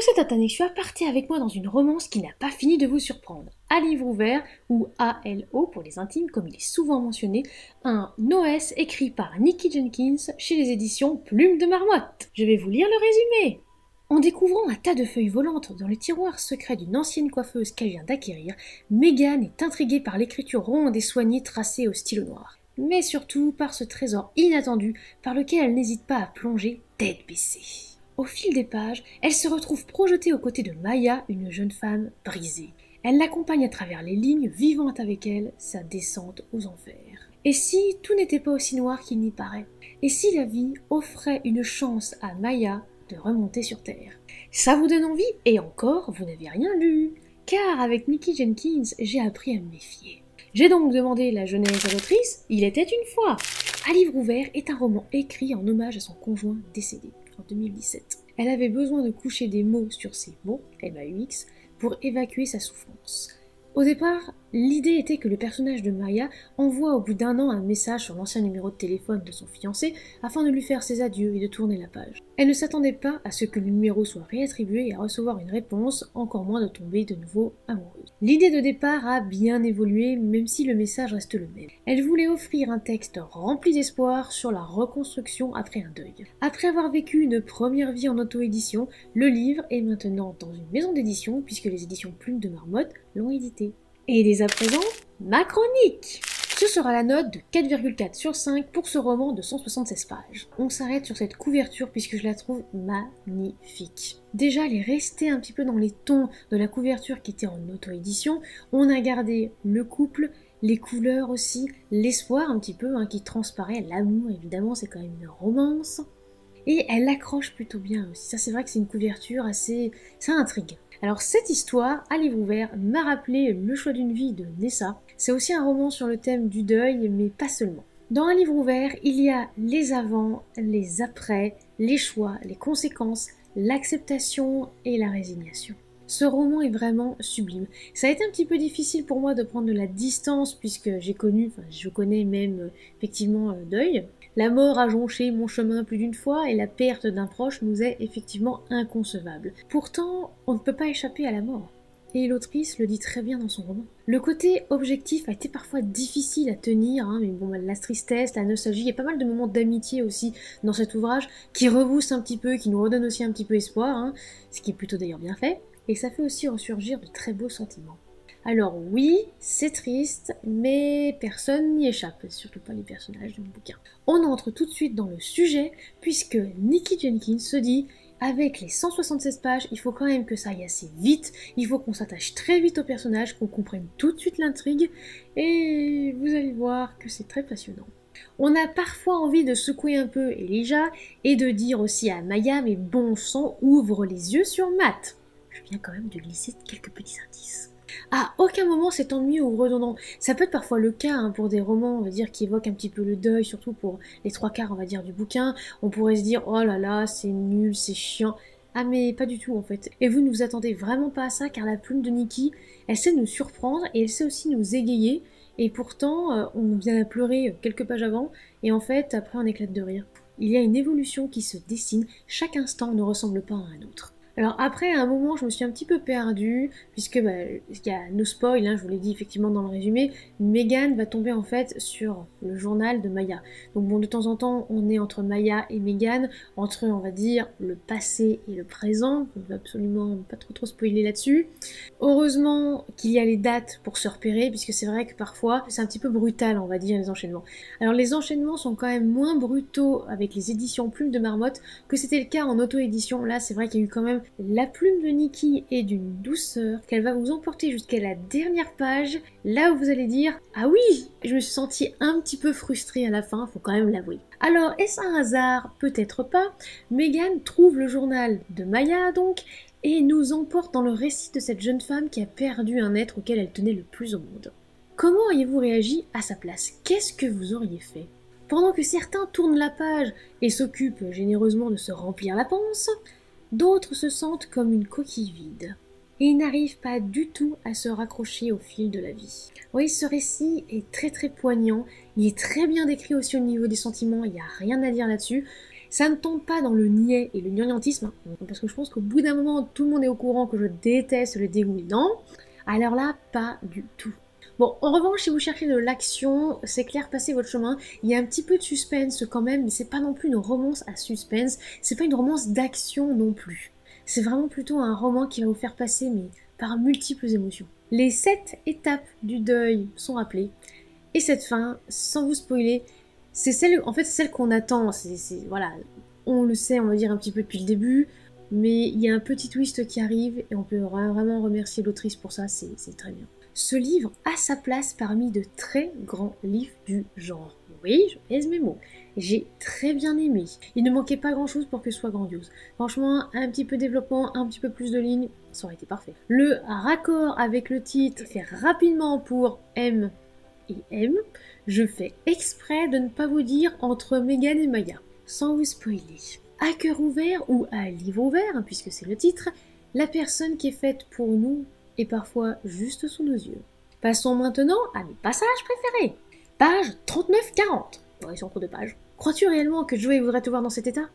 Cette Tatanexua, partez avec moi dans une romance qui n'a pas fini de vous surprendre. À livre ouvert, ou ALO pour les intimes, comme il est souvent mentionné, un OS écrit par Nikki Jenkins chez les éditions Plume de Marmotte. Je vais vous lire le résumé. En découvrant un tas de feuilles volantes dans le tiroir secret d'une ancienne coiffeuse qu'elle vient d'acquérir, Megan est intriguée par l'écriture ronde et soignée tracée au stylo noir. Mais surtout par ce trésor inattendu par lequel elle n'hésite pas à plonger tête baissée. Au fil des pages, elle se retrouve projetée aux côtés de Maya, une jeune femme brisée. Elle l'accompagne à travers les lignes, vivant avec elle sa descente aux enfers. Et si tout n'était pas aussi noir qu'il n'y paraît? Et si la vie offrait une chance à Maya de remonter sur Terre? Ça vous donne envie? Et encore, vous n'avez rien lu! Car avec Nikki Jenkins, j'ai appris à me méfier. J'ai donc demandé la genèse à l'autrice, il était une fois. À livre ouvert est un roman écrit en hommage à son conjoint décédé en 2017. Elle avait besoin de coucher des mots sur ses mots, MAUX, pour évacuer sa souffrance. Au départ, l'idée était que le personnage de Maya envoie au bout d'un an un message sur l'ancien numéro de téléphone de son fiancé afin de lui faire ses adieux et de tourner la page. Elle ne s'attendait pas à ce que le numéro soit réattribué et à recevoir une réponse, encore moins de tomber de nouveau amoureuse. L'idée de départ a bien évolué, même si le message reste le même. Elle voulait offrir un texte rempli d'espoir sur la reconstruction après un deuil. Après avoir vécu une première vie en auto-édition, le livre est maintenant dans une maison d'édition puisque les éditions Plume de Marmotte l'ont édité. Et dès à présent, ma chronique! Ce sera la note de 4,4 sur 5 pour ce roman de 176 pages. On s'arrête sur cette couverture puisque je la trouve magnifique. Déjà, elle est restée un petit peu dans les tons de la couverture qui était en auto-édition. On a gardé le couple, les couleurs aussi, l'espoir un petit peu qui transparaît, l'amour évidemment, c'est quand même une romance. Et elle accroche plutôt bien aussi. Ça, c'est vrai que c'est une couverture assez... ça intrigue. Alors cette histoire, à livre ouvert, m'a rappelé Le choix d'une vie de Nessa. C'est aussi un roman sur le thème du deuil, mais pas seulement. Dans un livre ouvert, il y a les avant, les après, les choix, les conséquences, l'acceptation et la résignation. Ce roman est vraiment sublime. Ça a été un petit peu difficile pour moi de prendre de la distance puisque je connais même effectivement le deuil. La mort a jonché mon chemin plus d'une fois et la perte d'un proche nous est effectivement inconcevable. Pourtant, on ne peut pas échapper à la mort. Et l'autrice le dit très bien dans son roman. Le côté objectif a été parfois difficile à tenir, mais bon, la tristesse, la nostalgie, il y a pas mal de moments d'amitié aussi dans cet ouvrage qui reboussent un petit peu, qui nous redonnent aussi un petit peu espoir, ce qui est plutôt d'ailleurs bien fait. Et ça fait aussi ressurgir de très beaux sentiments. Alors oui, c'est triste, mais personne n'y échappe, surtout pas les personnages de mon bouquin. On entre tout de suite dans le sujet, puisque Nikki Jenkins se dit « Avec les 176 pages, il faut quand même que ça aille assez vite, il faut qu'on s'attache très vite au personnage, qu'on comprenne tout de suite l'intrigue, et vous allez voir que c'est très passionnant. » On a parfois envie de secouer un peu Elijah, et de dire aussi à Maya « Mais bon sang, ouvre les yeux sur Matt !» Je viens quand même de glisser quelques petits indices. À aucun moment c'est ennuyeux ou redondant. Ça peut être parfois le cas pour des romans, on va dire, qui évoquent un petit peu le deuil, surtout pour les 3/4, on va dire, du bouquin. On pourrait se dire « Oh là là, c'est nul, c'est chiant ». Ah mais pas du tout en fait. Et vous ne vous attendez vraiment pas à ça, car la plume de Nikki, elle sait nous surprendre et elle sait aussi nous égayer. Et pourtant, on vient à pleurer quelques pages avant et en fait, après on éclate de rire. Il y a une évolution qui se dessine, chaque instant ne ressemble pas à un autre. Alors après, à un moment, je me suis un petit peu perdue, puisque y a no spoil, je vous l'ai dit effectivement dans le résumé, Megan va tomber en fait sur le journal de Maya. Donc bon, de temps en temps, on est entre Maya et Megan, entre, on va dire, le passé et le présent. On va absolument pas trop spoiler là-dessus. Heureusement qu'il y a les dates pour se repérer, puisque c'est vrai que parfois, c'est un petit peu brutal, on va dire, les enchaînements. Alors les enchaînements sont quand même moins brutaux avec les éditions Plume de Marmotte que c'était le cas en auto-édition. Là, c'est vrai qu'il y a eu quand même... La plume de Nikki est d'une douceur qu'elle va vous emporter jusqu'à la dernière page, là où vous allez dire « Ah oui, je me suis sentie un petit peu frustrée à la fin, faut quand même l'avouer ». Alors, est-ce un hasard? Peut-être pas. Megan trouve le journal de Maya donc, et nous emporte dans le récit de cette jeune femme qui a perdu un être auquel elle tenait le plus au monde. Comment auriez-vous réagi à sa place? Qu'est-ce que vous auriez fait? Pendant que certains tournent la page et s'occupent généreusement de se remplir la panse, d'autres se sentent comme une coquille vide. et il n'arrive pas du tout à se raccrocher au fil de la vie. Oui, ce récit est très poignant, il est très bien décrit aussi au niveau des sentiments, il n'y a rien à dire là-dessus. Ça ne tombe pas dans le niais et le gnangnantisme, parce que je pense qu'au bout d'un moment, tout le monde est au courant que je déteste le dégoulinant. Alors là, pas du tout. Bon, en revanche, si vous cherchez de l'action, c'est clair, passez votre chemin. Il y a un petit peu de suspense quand même, mais c'est pas non plus une romance à suspense, c'est pas une romance d'action non plus. C'est vraiment plutôt un roman qui va vous faire passer, mais par multiples émotions. Les 7 étapes du deuil sont rappelées, et cette fin, sans vous spoiler, c'est celle, en fait, celle qu'on attend. Voilà, on le sait, on va dire un petit peu depuis le début, mais il y a un petit twist qui arrive et on peut vraiment remercier l'autrice pour ça, c'est très bien. Ce livre a sa place parmi de très grands livres du genre. Oui, je pèse mes mots. J'ai très bien aimé. Il ne manquait pas grand chose pour que ce soit grandiose. Franchement, un petit peu de développement, un petit peu plus de lignes, ça aurait été parfait. Le raccord avec le titre fait rapidement pour M et M. Je fais exprès de ne pas vous dire entre Megan et Maya, sans vous spoiler. À cœur ouvert ou à livre ouvert, puisque c'est le titre, la personne qui est faite pour nous est parfois juste sous nos yeux. Passons maintenant à mes passages préférés. Page 39-40. Bon, ils sont trop de pages. Crois-tu réellement que Joey voudrait te voir dans cet état?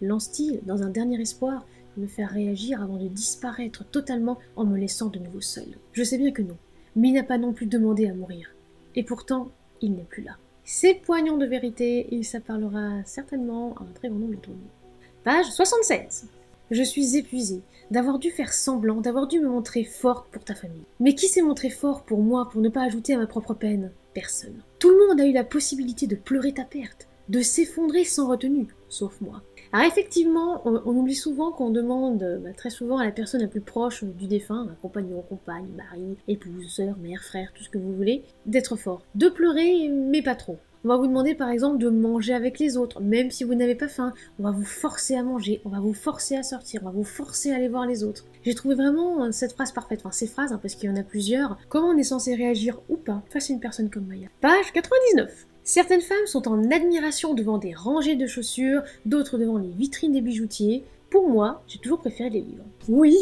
Lance-t-il dans un dernier espoir de me faire réagir avant de disparaître totalement en me laissant de nouveau seul. Je sais bien que non, mais il n'a pas non plus demandé à mourir. Et pourtant, il n'est plus là. C'est poignant de vérité et ça parlera certainement à un très grand nombre d'entre nous. Page 76. Je suis épuisée d'avoir dû faire semblant, d'avoir dû me montrer forte pour ta famille. Mais qui s'est montré fort pour moi pour ne pas ajouter à ma propre peine? Personne. Tout le monde a eu la possibilité de pleurer ta perte, de s'effondrer sans retenue, sauf moi. Alors effectivement, on oublie souvent qu'on demande très souvent à la personne la plus proche du défunt, compagnon, compagne, mari, épouse, sœur, mère, frère, tout ce que vous voulez, d'être fort. De pleurer, mais pas trop. On va vous demander par exemple de manger avec les autres, même si vous n'avez pas faim. On va vous forcer à manger, on va vous forcer à sortir, on va vous forcer à aller voir les autres. J'ai trouvé vraiment cette phrase parfaite, enfin ces phrases, hein, parce qu'il y en a plusieurs. Comment on est censé réagir ou pas face à une personne comme Maya. Page 99. Certaines femmes sont en admiration devant des rangées de chaussures, d'autres devant les vitrines des bijoutiers. Pour moi, j'ai toujours préféré les livres. Oui,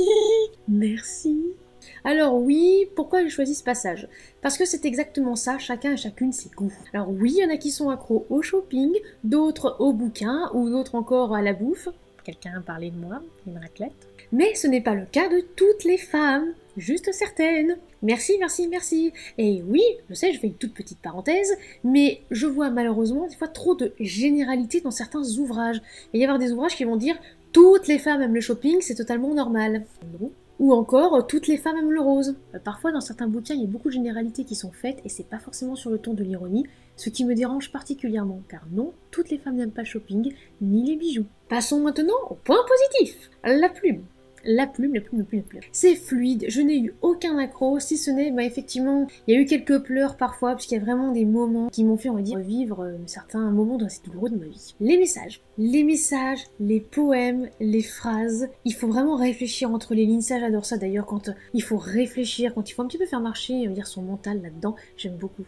merci. Alors oui, pourquoi j'ai choisi ce passage? Parce que c'est exactement ça, chacun et chacune ses goûts. Alors oui, il y en a qui sont accros au shopping, d'autres aux bouquins, ou d'autres encore à la bouffe. Quelqu'un a parlé de moi, une raclette. Mais ce n'est pas le cas de toutes les femmes, juste certaines. Merci. Et oui, je sais, je fais une toute petite parenthèse, mais je vois malheureusement des fois trop de généralité dans certains ouvrages. Il va y avoir des ouvrages qui vont dire « Toutes les femmes aiment le shopping, c'est totalement normal ». Ou encore « Toutes les femmes aiment le rose ». Parfois, dans certains bouquins, il y a beaucoup de généralités qui sont faites, et c'est pas forcément sur le ton de l'ironie, ce qui me dérange particulièrement, car non, toutes les femmes n'aiment pas le shopping, ni les bijoux. Passons maintenant au point positif, la plume. La plume. C'est fluide, je n'ai eu aucun accro, si ce n'est, bah effectivement, il y a eu quelques pleurs parfois, puisqu'il y a vraiment des moments qui m'ont fait, on va dire, vivre certains moments assez douloureux de ma vie. Les messages, les poèmes, les phrases, il faut vraiment réfléchir entre les lignes, ça j'adore ça d'ailleurs, quand il faut réfléchir, quand il faut un petit peu faire marcher, on va dire, son mental là-dedans, j'aime beaucoup.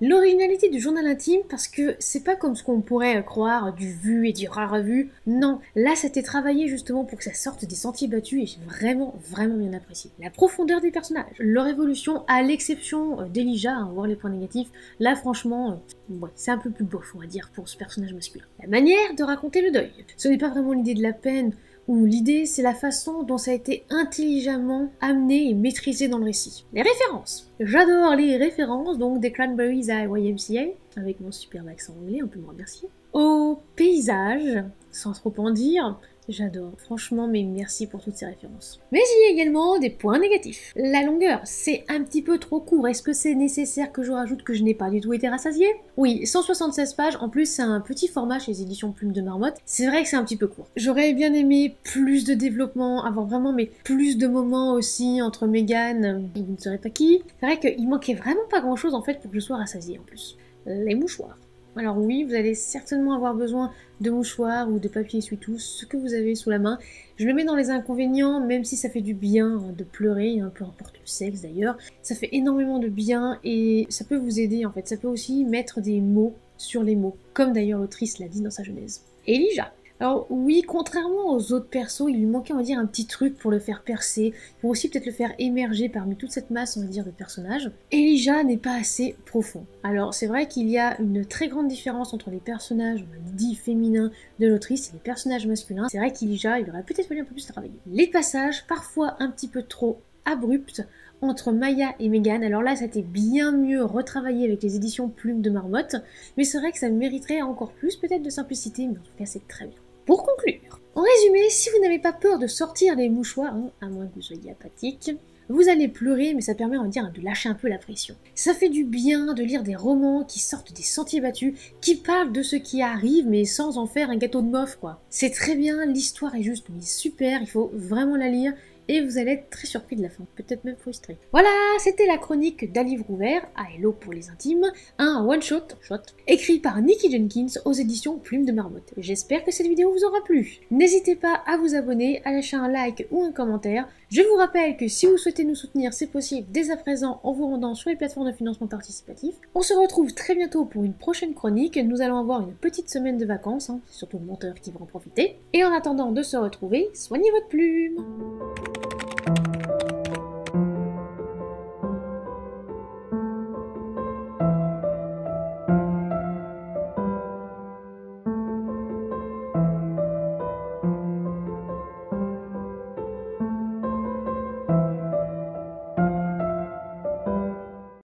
L'originalité du journal intime parce que c'est pas comme ce qu'on pourrait croire du vu et du rare vu. Non, là c'était travaillé justement pour que ça sorte des sentiers battus et j'ai vraiment bien apprécié. La profondeur des personnages, leur évolution à l'exception d'Elijah, hein, voir les points négatifs, là franchement ouais, c'est un peu plus bof on va dire pour ce personnage masculin. La manière de raconter le deuil, ce n'est pas vraiment l'idée de la peine ou l'idée c'est la façon dont ça a été intelligemment amené et maîtrisé dans le récit. Les références, j'adore les références, donc des Cranberries à YMCA, avec mon superbe accent anglais, on peut me remercier. Au paysage, sans trop en dire, j'adore, franchement, mais merci pour toutes ces références. Mais il y a également des points négatifs. La longueur, c'est un petit peu trop court, est-ce que c'est nécessaire que je rajoute que je n'ai pas du tout été rassasiée? Oui, 176 pages, en plus c'est un petit format chez les éditions Plume de Marmotte, c'est vrai que c'est un petit peu court. J'aurais bien aimé plus de développement, avoir vraiment mais plus de moments aussi entre Megan et vous ne saurez pas qui. C'est vrai qu'il manquait vraiment pas grand chose en fait pour que je sois rassasiée en plus. Les mouchoirs. Alors oui, vous allez certainement avoir besoin de mouchoirs ou de papier essuie-tout, ce que vous avez sous la main. Je le mets dans les inconvénients, même si ça fait du bien de pleurer, hein, peu importe le sexe d'ailleurs. Ça fait énormément de bien et ça peut vous aider en fait. Ça peut aussi mettre des mots sur les mots, comme d'ailleurs l'autrice l'a dit dans sa genèse. Elijah. Alors oui, contrairement aux autres persos, il lui manquait, on va dire, un petit truc pour le faire percer, pour aussi peut-être le faire émerger parmi toute cette masse, on va dire, de personnages. Elijah n'est pas assez profond. Alors c'est vrai qu'il y a une très grande différence entre les personnages, on dit, féminins de l'autrice et les personnages masculins. C'est vrai qu'Elijah, il aurait peut-être fallu un peu plus travailler. Les passages, parfois un petit peu trop abrupts, entre Maya et Megan. Alors là, ça a été bien mieux retravaillé avec les éditions Plume de Marmotte, mais c'est vrai que ça mériterait encore plus peut-être de simplicité, mais en tout cas c'est très bien. Pour conclure, en résumé, si vous n'avez pas peur de sortir les mouchoirs, hein, à moins que vous soyez apathique, vous allez pleurer, mais ça permet, on va dire, de lâcher un peu la pression. Ça fait du bien de lire des romans qui sortent des sentiers battus, qui parlent de ce qui arrive, mais sans en faire un gâteau de mof, quoi. C'est très bien, l'histoire est juste mais super, il faut vraiment la lire, et vous allez être très surpris de la fin, peut-être même frustré. Voilà, c'était la chronique d'À livre ouvert, à Hello pour les intimes, un one-shot, écrit par Nikki Jenkins aux éditions Plume de Marmotte. J'espère que cette vidéo vous aura plu. N'hésitez pas à vous abonner, à lâcher un like ou un commentaire. Je vous rappelle que si vous souhaitez nous soutenir, c'est possible dès à présent en vous rendant sur les plateformes de financement participatif. On se retrouve très bientôt pour une prochaine chronique. Nous allons avoir une petite semaine de vacances, hein, c'est surtout le monteur qui va en profiter. Et en attendant de se retrouver, soignez votre plume.